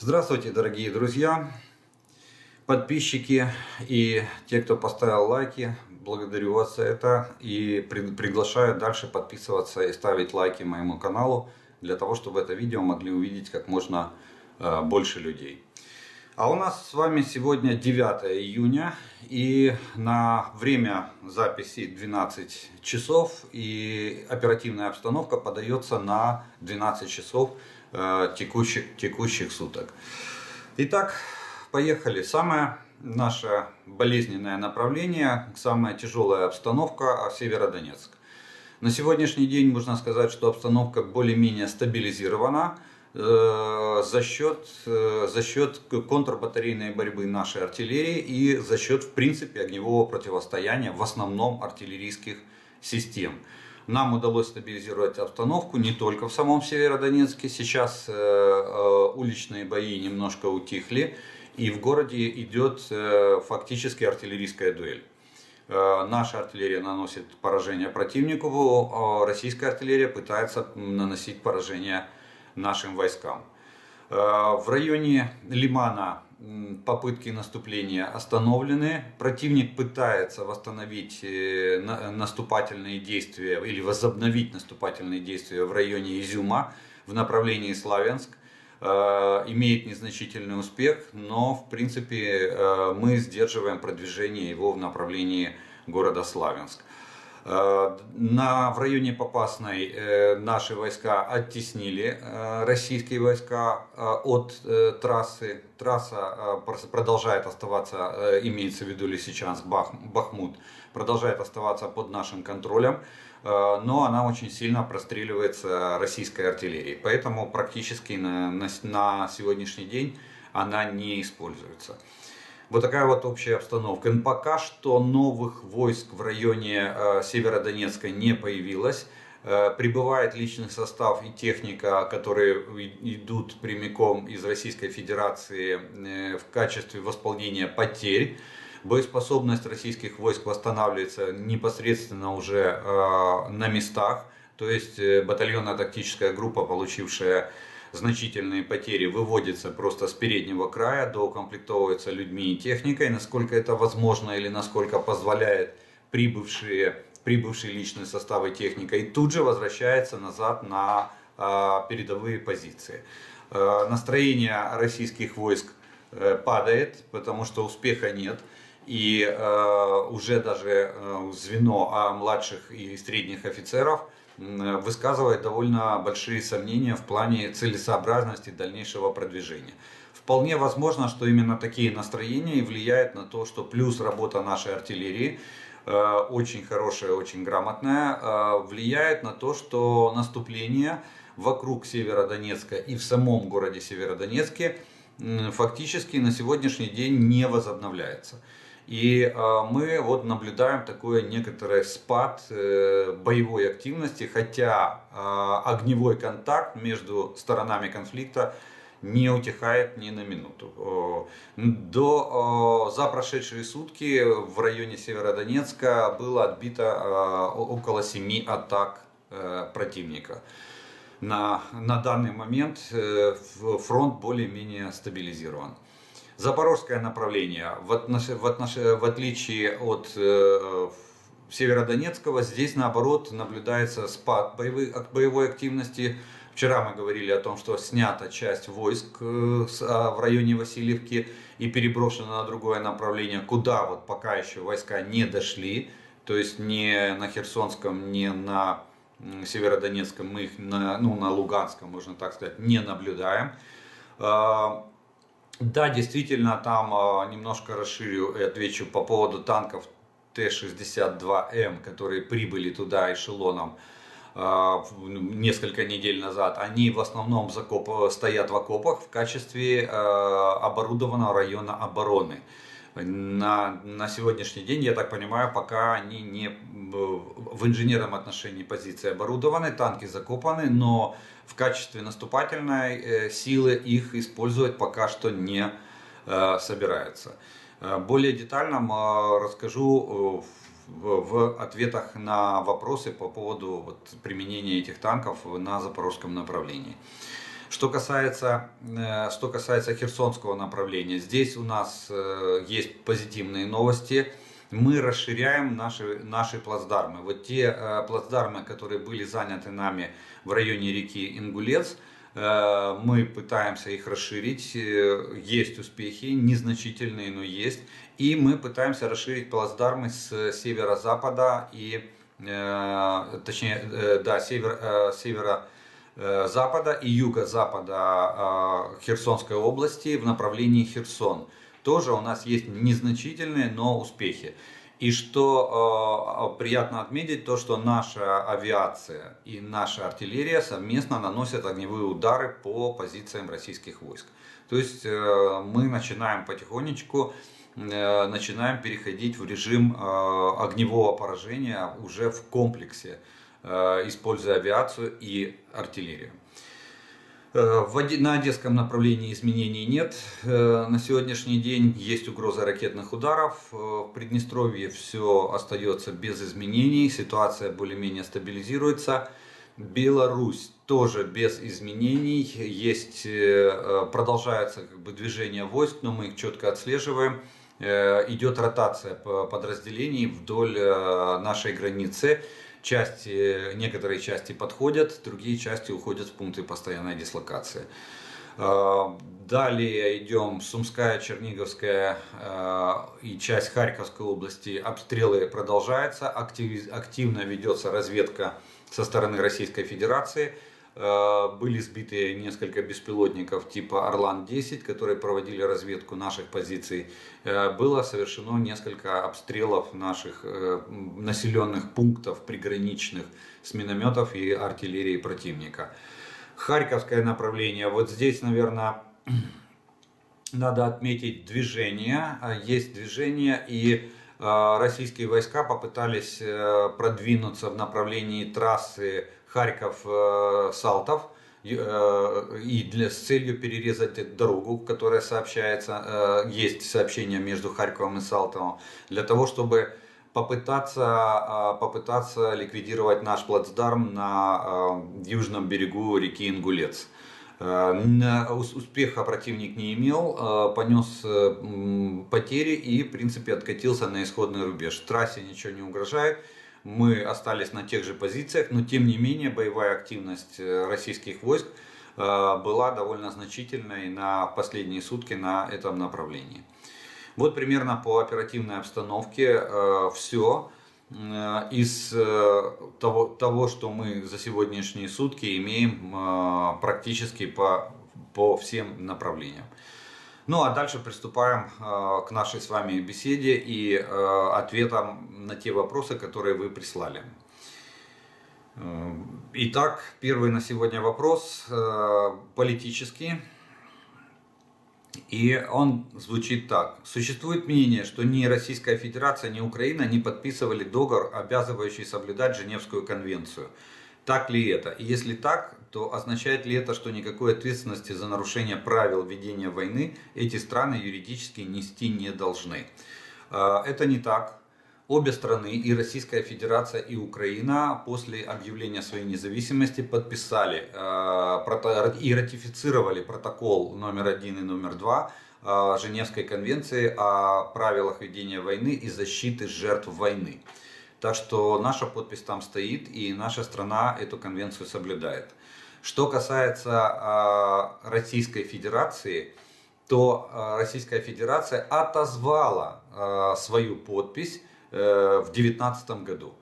Здравствуйте, дорогие друзья, подписчики и те, кто поставил лайки. Благодарю вас за это и приглашаю дальше подписываться и ставить лайки моему каналу, для того, чтобы это видео могли увидеть как можно больше людей. А у нас с вами сегодня 9 июня и на время записи 12 часов и оперативная обстановка подается на 12 часов текущих суток. Итак, поехали. Самое наше болезненное направление, самая тяжелая обстановка — Северодонецк. На сегодняшний день можно сказать, что обстановка более-менее стабилизирована. За счет контрбатарейной борьбы нашей артиллерии и за счет, в принципе, огневого противостояния в основном артиллерийских систем. Нам удалось стабилизировать обстановку не только в самом Северодонецке. Сейчас уличные бои немножко утихли, и в городе идет фактически артиллерийская дуэль. Наша артиллерия наносит поражение противнику, а российская артиллерия пытается наносить поражение нашим войскам. В районе Лимана попытки наступления остановлены. Противник пытается восстановить наступательные действия или возобновить наступательные действия в районе Изюма в направлении Славянск. Имеет незначительный успех, но в принципе мы сдерживаем продвижение его в направлении города Славянск. В районе Попасной наши войска оттеснили российские войска от трассы. Трасса продолжает оставаться, имеется в виду Лисичанск, Бахмут, продолжает оставаться под нашим контролем, но она очень сильно простреливается российской артиллерией. Поэтому практически на сегодняшний день она не используется. Вот такая вот общая обстановка. Пока что новых войск в районе Северодонецка не появилось. Прибывает личный состав и техника, которые идут прямиком из Российской Федерации в качестве восполнения потерь. Боеспособность российских войск восстанавливается непосредственно уже на местах. То есть батальонно-тактическая группа, получившая значительные потери, выводятся просто с переднего края, доукомплектовываются людьми и техникой, насколько это возможно или насколько позволяет прибывший личный состав и техника, и тут же возвращается назад на передовые позиции. Настроение российских войск падает, потому что успеха нет. И уже даже звено младших и средних офицеров высказывает довольно большие сомнения в плане целесообразности дальнейшего продвижения. Вполне возможно, что именно такие настроения и влияют на то, что плюс работа нашей артиллерии, очень хорошая, очень грамотная, влияет на то, что наступление вокруг Северодонецка и в самом городе Северодонецке фактически на сегодняшний день не возобновляется. И мы вот наблюдаем такой некоторый спад боевой активности, хотя огневой контакт между сторонами конфликта не утихает ни на минуту. За прошедшие сутки в районе Северодонецка было отбито около 7 атак противника. На данный момент фронт более-менее стабилизирован. Запорожское направление, в отличие от Северодонецкого, здесь наоборот наблюдается спад боевой активности. Вчера мы говорили о том, что снята часть войск в районе Васильевки и переброшена на другое направление, куда вот пока еще войска не дошли, то есть ни на Херсонском, ни на Северодонецком, мы их на Луганском, можно так сказать, не наблюдаем. Да, действительно, там немножко расширю и отвечу по поводу танков Т-62М, которые прибыли туда эшелоном несколько недель назад. Они в основном стоят в окопах в качестве оборудованного района обороны. На сегодняшний день, я так понимаю, пока они не в инженерном отношении позиции оборудованы, танки закопаны, но в качестве наступательной силы их использовать пока что не собираются. Более детально расскажу в ответах на вопросы по поводу применения этих танков на запорожском направлении. Что касается Херсонского направления, здесь у нас есть позитивные новости. Мы расширяем наши плацдармы. Вот те плацдармы, которые были заняты нами в районе реки Ингулец, мы пытаемся их расширить. Есть успехи, незначительные, но есть. И мы пытаемся расширить плацдармы с северо-запада и, точнее, да, северо-запада и юго-запада Херсонской области в направлении Херсон. Тоже у нас есть незначительные, но успехи. И что приятно отметить, то что наша авиация и наша артиллерия совместно наносят огневые удары по позициям российских войск. То есть мы начинаем потихонечку, начинаем переходить в режим огневого поражения уже в комплексе, используя авиацию и артиллерию. На Одесском направлении изменений нет. На сегодняшний день есть угроза ракетных ударов. В Приднестровье все остается без изменений. Ситуация более-менее стабилизируется. Беларусь тоже без изменений. Продолжается движение войск, но мы их четко отслеживаем. Идет ротация подразделений вдоль нашей границы. Некоторые части подходят, другие части уходят в пункты постоянной дислокации. Далее идем Сумская, Черниговская и часть Харьковской области. Обстрелы продолжаются, активно ведется разведка со стороны Российской Федерации. Были сбиты несколько беспилотников типа «Орлан-10», которые проводили разведку наших позиций. Было совершено несколько обстрелов наших населенных пунктов приграничных с минометов и артиллерии противника. Харьковское направление. Вот здесь, наверное, надо отметить движение. Есть движение, и российские войска попытались продвинуться в направлении трассы Харьков-Салтов с целью перерезать дорогу, которая сообщается, есть сообщение между Харьковом и Салтовым, для того, чтобы попытаться ликвидировать наш плацдарм на южном берегу реки Ингулец. Успеха противник не имел, понес потери и, в принципе, откатился на исходный рубеж. Трассе ничего не угрожает. Мы остались на тех же позициях, но тем не менее боевая активность российских войск была довольно значительной на последние сутки на этом направлении. Вот примерно по оперативной обстановке все из того, что мы за сегодняшние сутки имеем практически по всем направлениям. Ну а дальше приступаем к нашей с вами беседе и ответам на те вопросы, которые вы прислали. Итак, первый на сегодня вопрос политический. И он звучит так. Существует мнение, что ни Российская Федерация, ни Украина не подписывали договор, обязывающий соблюдать Женевскую конвенцию. Так ли это? И если так, то означает ли это, что никакой ответственности за нарушение правил ведения войны эти страны юридически нести не должны? Это не так. Обе страны, и Российская Федерация, и Украина, после объявления своей независимости подписали и ратифицировали протокол №1 и №2 Женевской конвенции о правилах ведения войны и защиты жертв войны. Так что наша подпись там стоит, и наша страна эту конвенцию соблюдает. Что касается Российской Федерации, то Российская Федерация отозвала свою подпись в 2019 году.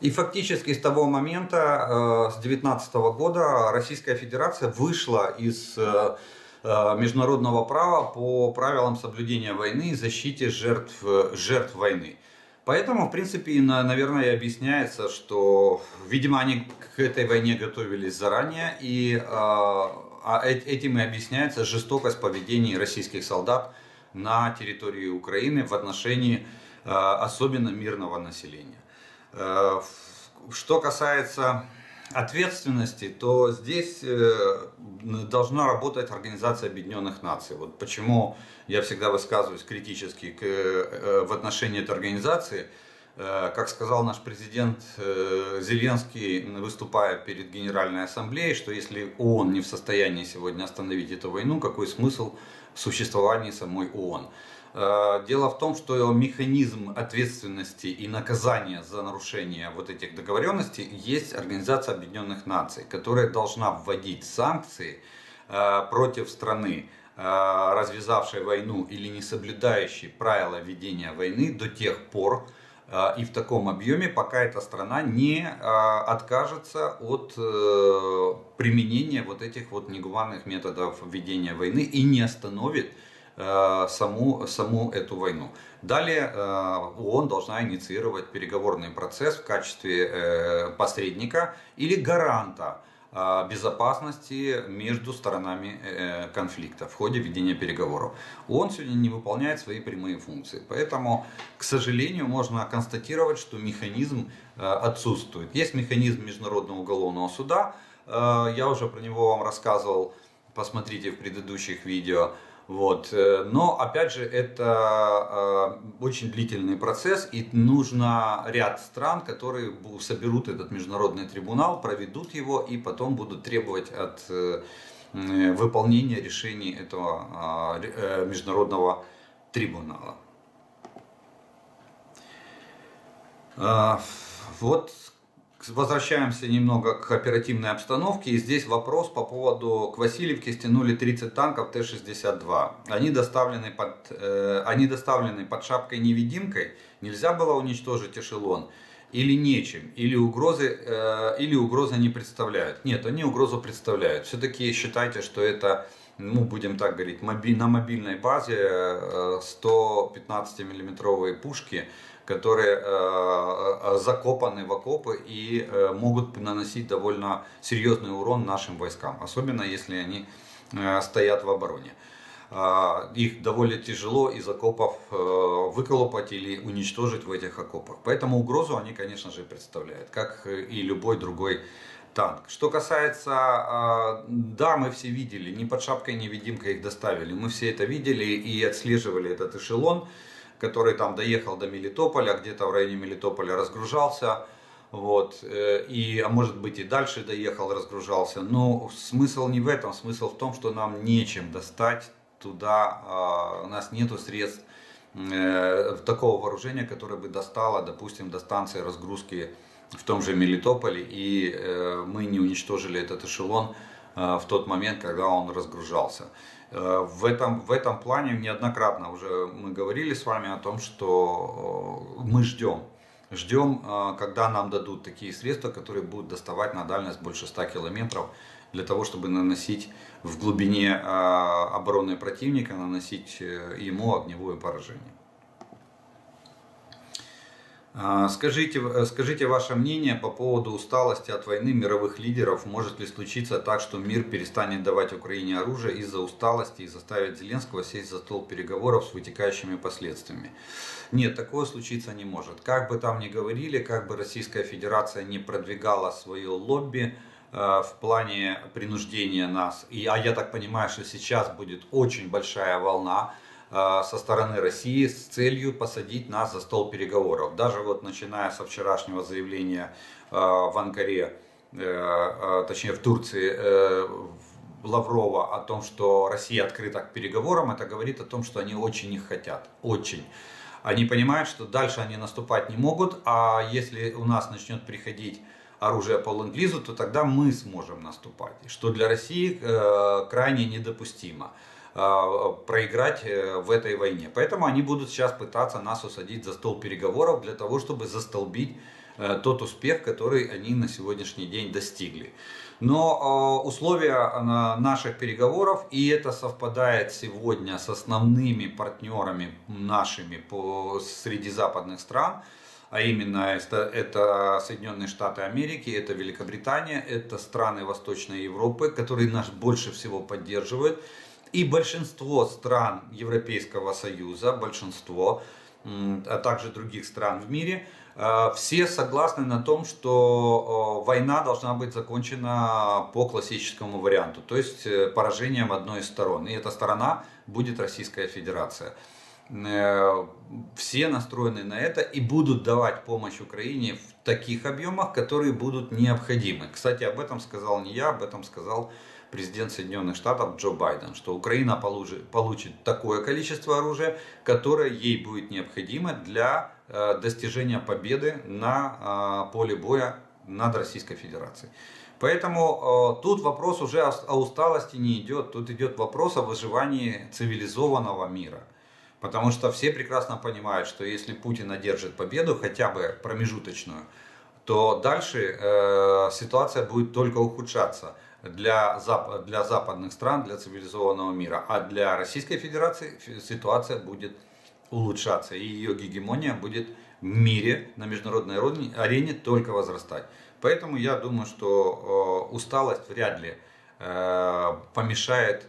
И фактически с того момента, с 2019 года, Российская Федерация вышла из международного права по правилам соблюдения войны и защите жертв войны. Поэтому, в принципе, наверное, и объясняется, что, видимо, они к этой войне готовились заранее, и этим и объясняется жестокость поведения российских солдат на территории Украины в отношении особенно мирного населения. Что касается ответственности, то здесь должна работать Организация Объединенных Наций. Вот почему я всегда высказываюсь критически в отношении этой организации. Как сказал наш президент Зеленский, выступая перед Генеральной Ассамблеей, что если ООН не в состоянии сегодня остановить эту войну, какой смысл в существовании самой ООН? Дело в том, что механизм ответственности и наказания за нарушение вот этих договоренностей есть Организация Объединенных Наций, которая должна вводить санкции против страны, развязавшей войну или не соблюдающей правила ведения войны до тех пор, и в таком объеме, пока эта страна не откажется от применения вот этих вот негуманных методов ведения войны и не остановит саму эту войну. Далее ООН должна инициировать переговорный процесс в качестве посредника или гаранта безопасности между сторонами конфликта в ходе ведения переговоров. ООН сегодня не выполняет свои прямые функции. Поэтому, к сожалению, можно констатировать, что механизм отсутствует. Есть механизм Международного уголовного суда. Я уже про него вам рассказывал. Посмотрите в предыдущих видео. Вот. Но, опять же, это очень длительный процесс, и нужно ряд стран, которые соберут этот международный трибунал, проведут его и потом будут требовать от выполнения решений этого международного трибунала. Вот. Возвращаемся немного к оперативной обстановке. И здесь вопрос по поводу к Васильевке стянули 30 танков Т-62. Они доставлены под шапкой-невидимкой. Нельзя было уничтожить эшелон? Или нечем? Или угрозы не представляют? Нет, они угрозу представляют. Все-таки считайте, что это, ну, будем так говорить, на мобильной базе 115-миллиметровые пушки, которые закопаны в окопы и могут наносить довольно серьезный урон нашим войскам, особенно если они стоят в обороне. Их довольно тяжело из окопов выколопать или уничтожить в этих окопах. Поэтому угрозу они, конечно же, представляют, как и любой другой танк. Что касается, да, мы все видели, ни под шапкой-невидимкой их доставили, мы все это видели и отслеживали этот эшелон, который там доехал до Мелитополя, где-то в районе Мелитополя разгружался, вот, и, а может быть и дальше доехал, разгружался. Но смысл не в этом, смысл в том, что нам нечем достать туда, у нас нету средств такого вооружения, которое бы достало, допустим, до станции разгрузки в том же Мелитополе, и мы не уничтожили этот эшелон в тот момент, когда он разгружался. В этом плане неоднократно уже мы говорили с вами о том, что мы ждем, когда нам дадут такие средства, которые будут доставать на дальность больше 100 километров, для того, чтобы наносить в глубине обороны противника, наносить ему огневое поражение. Скажите ваше мнение по поводу усталости от войны мировых лидеров. Может ли случиться так, что мир перестанет давать Украине оружие из-за усталости и заставит Зеленского сесть за стол переговоров с вытекающими последствиями? Нет, такое случиться не может. Как бы там ни говорили, как бы Российская Федерация не продвигала свое лобби в плане принуждения нас, а я так понимаю, что сейчас будет очень большая волна со стороны России с целью посадить нас за стол переговоров. Даже вот начиная со вчерашнего заявления в Анкаре, точнее в Турции, Лаврова о том, что Россия открыта к переговорам, это говорит о том, что они очень их хотят. Очень. Они понимают, что дальше они наступать не могут, а если у нас начнет приходить оружие по ленд-лизу, то тогда мы сможем наступать, что для России крайне недопустимо. Проиграть в этой войне. Поэтому они будут сейчас пытаться нас усадить за стол переговоров для того, чтобы застолбить тот успех, который они на сегодняшний день достигли. Но условия наших переговоров, и это совпадает сегодня с основными партнерами нашими среди западных стран, а именно это Соединенные Штаты Америки, это Великобритания, это страны Восточной Европы, которые нас больше всего поддерживают. И большинство стран Европейского Союза, большинство, а также других стран в мире, все согласны на том, что война должна быть закончена по классическому варианту, то есть поражением одной из сторон. И эта сторона будет Российская Федерация. все настроены на это и будут давать помощь Украине в таких объемах, которые будут необходимы. Кстати, об этом сказал не я, об этом сказал президент Соединенных Штатов Джо Байден, что Украина получит такое количество оружия, которое ей будет необходимо для достижения победы на поле боя над Российской Федерацией. Поэтому тут вопрос уже о усталости не идет, тут идет вопрос о выживании цивилизованного мира. Потому что все прекрасно понимают, что если Путин одержит победу, хотя бы промежуточную, то дальше ситуация будет только ухудшаться для западных стран, для цивилизованного мира. А для Российской Федерации ситуация будет улучшаться, и ее гегемония будет в мире на международной арене только возрастать. Поэтому я думаю, что усталость вряд ли помешает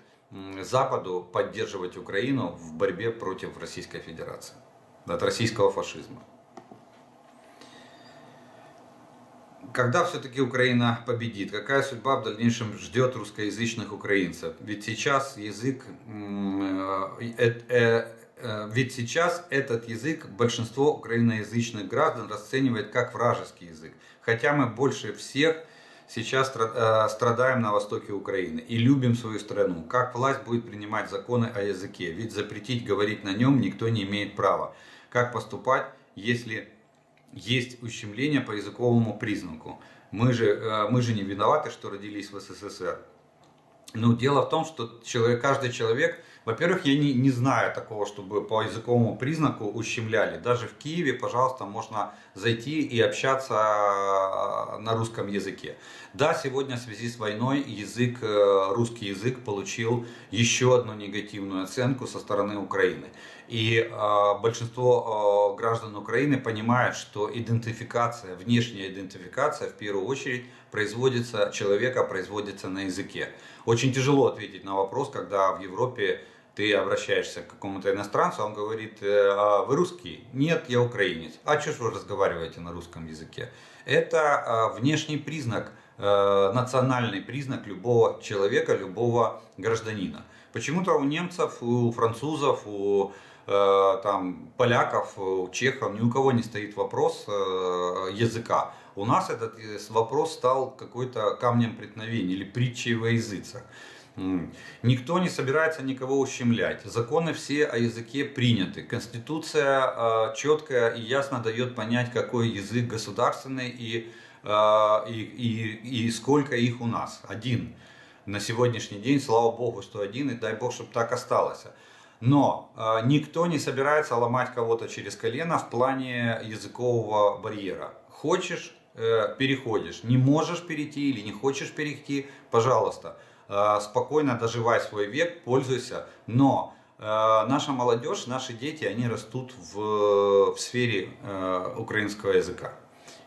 Западу поддерживать Украину в борьбе против Российской Федерации, от российского фашизма. Когда все-таки Украина победит? Какая судьба в дальнейшем ждет русскоязычных украинцев? Ведь сейчас этот язык большинство украиноязычных граждан расценивает как вражеский язык. Хотя мы больше всех сейчас страдаем на востоке Украины и любим свою страну. Как власть будет принимать законы о языке? Ведь запретить говорить на нем никто не имеет права. Как поступать, если есть ущемление по языковому признаку? Мы же не виноваты, что родились в СССР. Но дело в том, что каждый человек... Во-первых, я не знаю такого, чтобы по языковому признаку ущемляли. Даже в Киеве, пожалуйста, можно зайти и общаться на русском языке. Да, сегодня в связи с войной русский язык получил еще одну негативную оценку со стороны Украины. И большинство граждан Украины понимает, что идентификация, внешняя идентификация в первую очередь производится на языке. Очень тяжело ответить на вопрос, когда в Европе ты обращаешься к какому-то иностранцу, он говорит: а вы русский? Нет, я украинец. А что ж вы разговариваете на русском языке? Это внешний признак, национальный признак любого человека, любого гражданина. Почему-то у немцев, у французов, у поляков, у чехов ни у кого не стоит вопрос языка. У нас этот вопрос стал какой-то камнем преткновения или притчей во языцах. Никто не собирается никого ущемлять. Законы все о языке приняты. Конституция четко и ясно дает понять, какой язык государственный и сколько их у нас. Один. На сегодняшний день, слава богу, что один, и дай бог, чтобы так осталось. Но никто не собирается ломать кого-то через колено в плане языкового барьера. Хочешь — переходишь, не можешь перейти или не хочешь перейти — пожалуйста, спокойно доживай свой век, пользуйся. Но наша молодежь, наши дети, они растут в сфере украинского языка.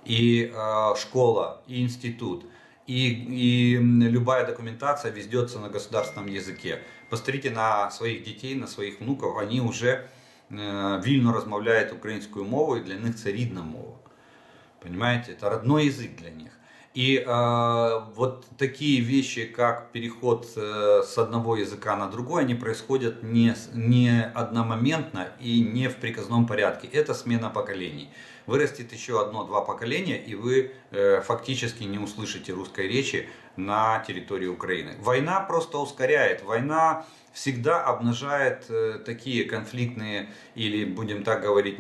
И школа, и институт, и любая документация ведется на государственном языке. Посмотрите на своих детей, на своих внуков, они уже вільно розмовляють українською мовою, і для них це рідна мова. Понимаете, это родной язык для них. И вот такие вещи, как переход с одного языка на другой, они происходят не одномоментно и не в приказном порядке. Это смена поколений. Вырастет еще одно-два поколения, и вы фактически не услышите русской речи на территории Украины. Война просто ускоряет. Война всегда обнажает такие конфликтные, или, будем так говорить,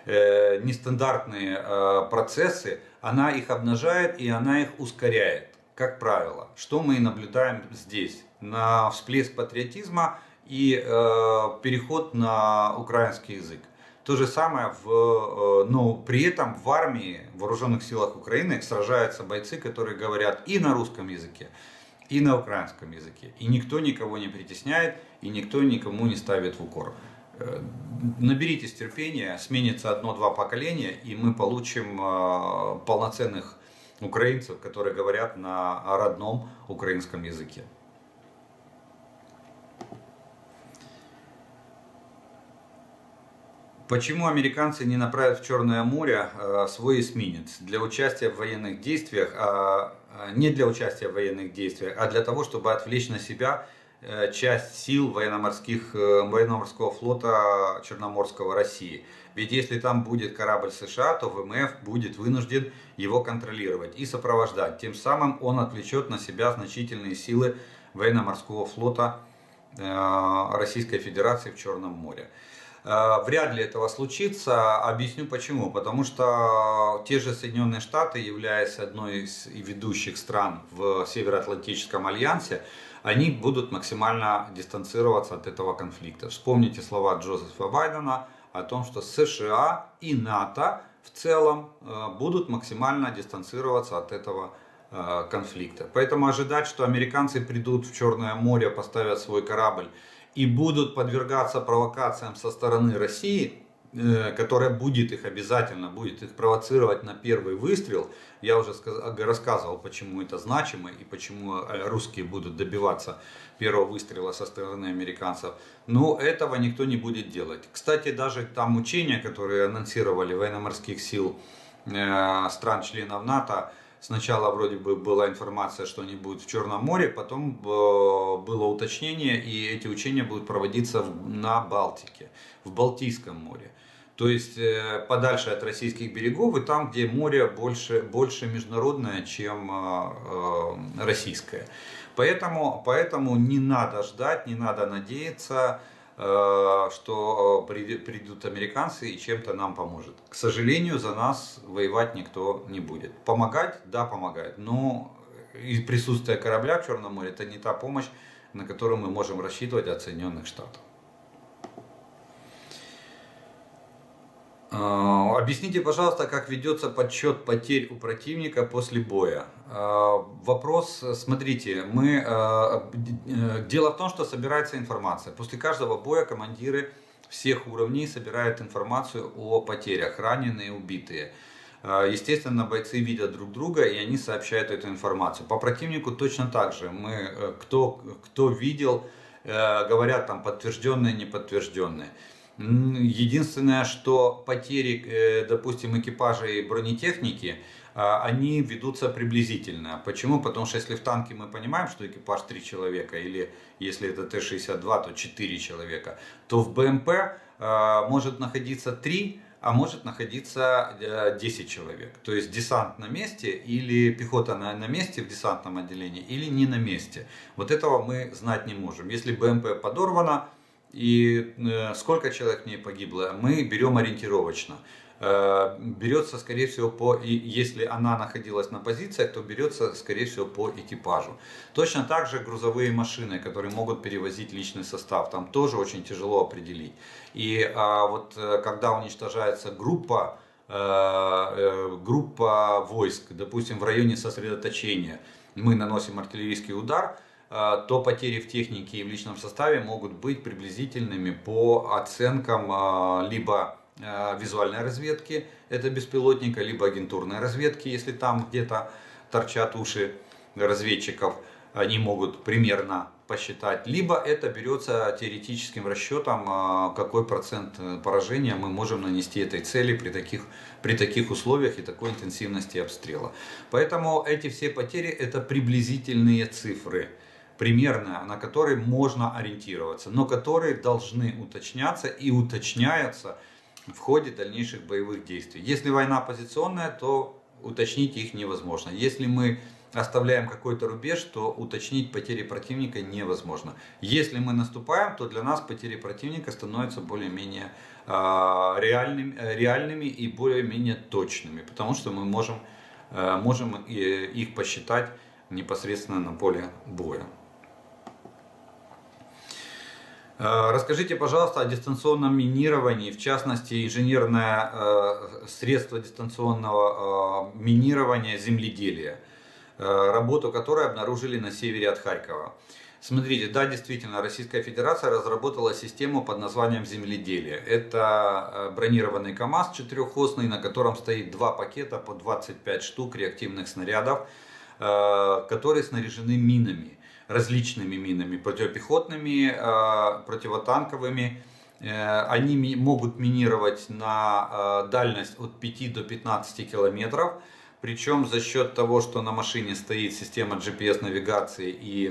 нестандартные процессы. Она их обнажает и она их ускоряет, как правило. Что мы и наблюдаем здесь? На всплеск патриотизма и переход на украинский язык. То же самое, но при этом в армии, в вооруженных силах Украины сражаются бойцы, которые говорят и на русском языке, и на украинском языке. И никто никого не притесняет, и никто никому не ставит в укор. Наберитесь терпения, сменится одно-два поколения, и мы получим полноценных украинцев, которые говорят на родном украинском языке. Почему американцы не направят в Черное море свой эсминец не для участия в военных действиях, а для того, чтобы отвлечь на себя часть сил военно-морского флота Черноморского России. Ведь если там будет корабль США, то ВМФ будет вынужден его контролировать и сопровождать. Тем самым он отвлечет на себя значительные силы военно-морского флота Российской Федерации в Черном море. Вряд ли этого случится, объясню почему. Потому что те же Соединенные Штаты, являясь одной из ведущих стран в Североатлантическом альянсе, они будут максимально дистанцироваться от этого конфликта. Вспомните слова Джозефа Байдена о том, что США и НАТО в целом будут максимально дистанцироваться от этого конфликта. Поэтому ожидать, что американцы придут в Черное море, поставят свой корабль и будут подвергаться провокациям со стороны России, которая обязательно будет их провоцировать на первый выстрел. Я уже рассказывал, почему это значимо и почему русские будут добиваться первого выстрела со стороны американцев. Но этого никто не будет делать. Кстати, даже там учения, которые анонсировали военно-морских сил стран-членов НАТО, сначала вроде бы была информация, что они будут в Черном море, потом было уточнение, и эти учения будут проводиться на Балтике, в Балтийском море. То есть подальше от российских берегов и там, где море больше международное, чем российское. Поэтому не надо ждать, не надо надеяться, что придут американцы и чем-то нам поможет. К сожалению, за нас воевать никто не будет. Помогать? Да, помогает. Но и присутствие корабля в Черном море — это не та помощь, на которую мы можем рассчитывать от Соединенных Штатов. Объясните, пожалуйста, как ведется подсчет потерь у противника после боя. Вопрос, смотрите, дело в том, что собирается информация. После каждого боя командиры всех уровней собирают информацию о потерях, раненые, убитые. Естественно, бойцы видят друг друга, и они сообщают эту информацию. По противнику точно так же. Кто видел, говорят там подтвержденные, неподтвержденные. Единственное, что потери, допустим, экипажа и бронетехники, они ведутся приблизительно. Почему? Потому что если в танке мы понимаем, что экипаж 3 человека, или если это Т-62, то 4 человека, то в БМП может находиться 3, а может находиться 10 человек. То есть десант на месте, или пехота на месте в десантном отделении, или не на месте. Вот этого мы знать не можем. Если БМП подорвано, и сколько человек в ней погибло, мы берем ориентировочно. Берется, скорее всего, если она находилась на позициях, то берется, скорее всего, по экипажу. Точно так же грузовые машины, которые могут перевозить личный состав, там тоже очень тяжело определить. И вот когда уничтожается группа войск, допустим, в районе сосредоточения, мы наносим артиллерийский удар, то потери в технике и в личном составе могут быть приблизительными по оценкам либо визуальной разведки, это беспилотника, либо агентурной разведки, если там где-то торчат уши разведчиков, они могут примерно посчитать, либо это берется теоретическим расчетом, какой процент поражения мы можем нанести этой цели при таких условиях и такой интенсивности обстрела. Поэтому эти все потери — это приблизительные цифры, примерно, на которые можно ориентироваться, но которые должны уточняться и уточняются в ходе дальнейших боевых действий. Если война позиционная, то уточнить их невозможно. Если мы оставляем какой-то рубеж, то уточнить потери противника невозможно. Если мы наступаем, то для нас потери противника становятся более-менее реальными и более-менее точными, потому что мы можем их посчитать непосредственно на поле боя. Расскажите, пожалуйста, о дистанционном минировании, в частности, инженерное средство дистанционного минирования земледелия, работу которой обнаружили на севере от Харькова. Смотрите, да, действительно, Российская Федерация разработала систему под названием земледелие. Это бронированный КАМАЗ четырехосный, на котором стоит 2 пакета по 25 штук реактивных снарядов, которые снаряжены минами. Различными минами, противопехотными, противотанковыми. Они могут минировать на дальность от 5 до 15 километров. Причем за счет того, что на машине стоит система GPS-навигации и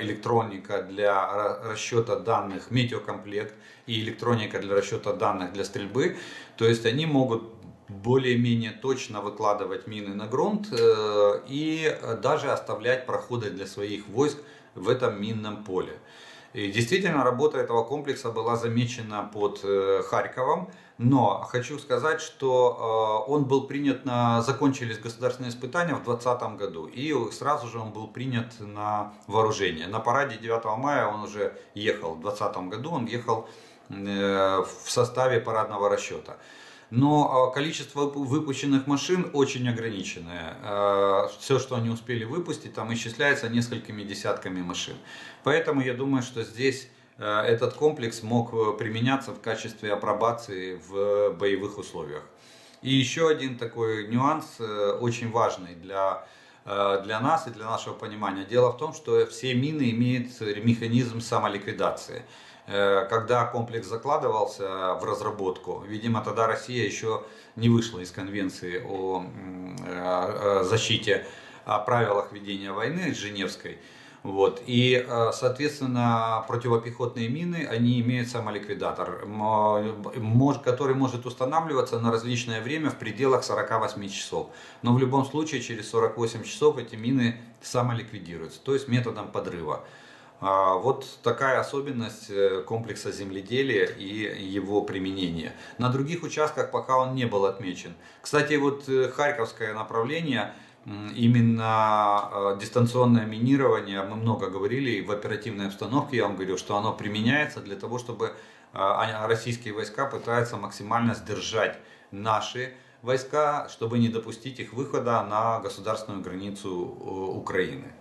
электроника для расчета данных, метеокомплект и электроника для расчета данных для стрельбы, то есть они могут более-менее точно выкладывать мины на грунт и даже оставлять проходы для своих войск в этом минном поле. И действительно, работа этого комплекса была замечена под Харьковом, но хочу сказать, что он был принят, закончились государственные испытания в 2020 году, и сразу же он был принят на вооружение. На параде 9 мая он уже ехал, в 2020 году он ехал в составе парадного расчета. Но количество выпущенных машин очень ограниченное. Все, что они успели выпустить, там исчисляется несколькими десятками машин. Поэтому я думаю, что здесь этот комплекс мог применяться в качестве апробации в боевых условиях. И еще один такой нюанс, очень важный для нас и для нашего понимания. Дело в том, что все мины имеют механизм самоликвидации. Когда комплекс закладывался в разработку, видимо, тогда Россия еще не вышла из конвенции о защите, о правилах ведения войны Женевской. Вот. И, соответственно, противопехотные мины, они имеют самоликвидатор, который может устанавливаться на различное время в пределах 48 часов. Но в любом случае через 48 часов эти мины самоликвидируются, то есть методом подрыва. Вот такая особенность комплекса земледелия и его применения. На других участках пока он не был отмечен. Кстати, вот Харьковское направление, именно дистанционное минирование, мы много говорили, и в оперативной обстановке я вам говорю, что оно применяется для того, чтобы российские войска пытаются максимально сдержать наши войска, чтобы не допустить их выхода на государственную границу Украины.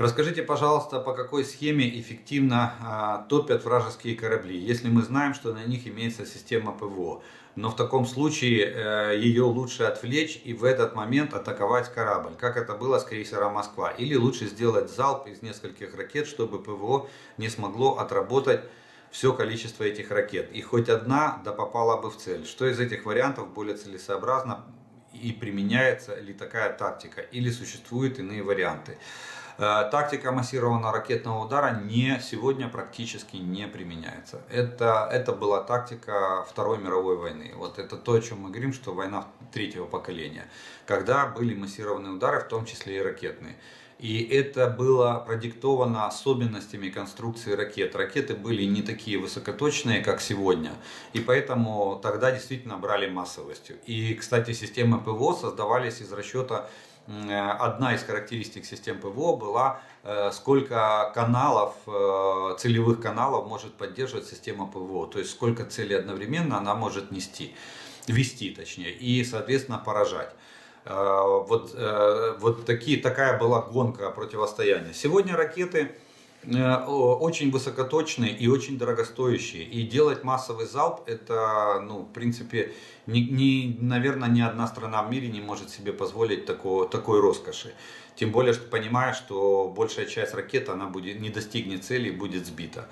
Расскажите, пожалуйста, по какой схеме эффективно топят вражеские корабли, если мы знаем, что на них имеется система ПВО, но в таком случае ее лучше отвлечь и в этот момент атаковать корабль, как это было с крейсера «Москва», или лучше сделать залп из нескольких ракет, чтобы ПВО не смогло отработать все количество этих ракет, и хоть одна да попала бы в цель. Что из этих вариантов более целесообразно и применяется ли такая тактика, или существуют иные варианты? Тактика массированного ракетного удара сегодня практически не применяется. Это была тактика Второй мировой войны. Вот это то, о чем мы говорим, что война третьего поколения, когда были массированные удары, в том числе и ракетные. И это было продиктовано особенностями конструкции ракет. Ракеты были не такие высокоточные, как сегодня. И поэтому тогда действительно брали массовостью. И, кстати, системы ПВО создавались из расчета. Одна из характеристик систем ПВО была, сколько каналов, целевых каналов может поддерживать система ПВО. То есть сколько целей одновременно она может вести, и, соответственно, поражать. Такая была гонка противостояния. Сегодня ракеты очень высокоточные и очень дорогостоящие. И делать массовый залп, это, в принципе, наверное, ни одна страна в мире не может себе позволить такой роскоши. Тем более, что понимая, что большая часть ракет, она не достигнет цели и будет сбита.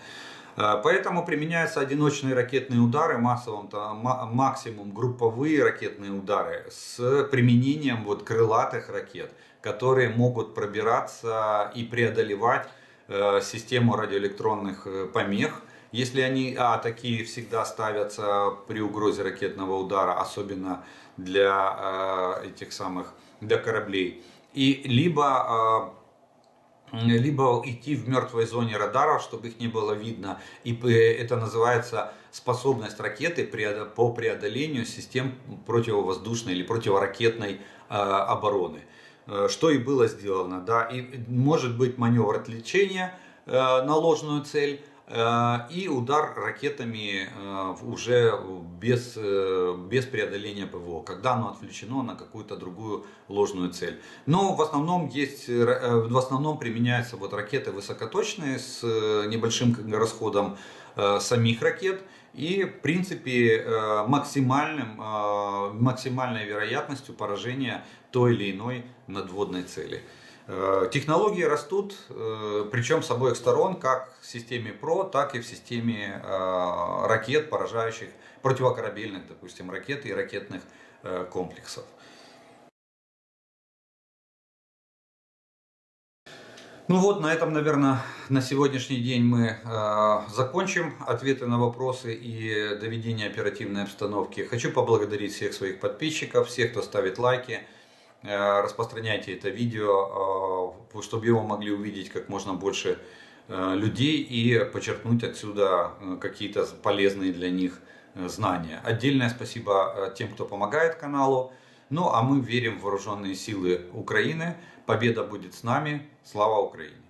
Поэтому применяются одиночные ракетные удары, максимум групповые ракетные удары с применением крылатых ракет, которые могут пробираться и преодолевать систему радиоэлектронных помех, если они, такие всегда ставятся при угрозе ракетного удара, особенно для для кораблей, и либо идти в мертвой зоне радаров, чтобы их не было видно, и это называется способность ракеты по преодолению систем противовоздушной или противоракетной обороны. Что и было сделано, да, и может быть маневр отвлечения на ложную цель и удар ракетами уже без преодоления ПВО, когда оно отвлечено на какую-то другую ложную цель. Но в основном применяются ракеты высокоточные с небольшим расходом самих ракет и, в принципе, максимальной вероятностью поражения той или иной надводной цели. Технологии растут, причем с обоих сторон, как в системе ПРО, так и в системе ракет, поражающих противокорабельных, допустим, ракет и ракетных комплексов. Ну вот, на этом, наверное, на сегодняшний день мы закончим ответы на вопросы и доведение оперативной обстановки. Хочу поблагодарить всех своих подписчиков, всех, кто ставит лайки. Распространяйте это видео, чтобы его могли увидеть как можно больше людей и почерпнуть отсюда какие-то полезные для них знания. Отдельное спасибо тем, кто помогает каналу. Ну а мы верим в вооруженные силы Украины. Победа будет с нами. Слава Украине!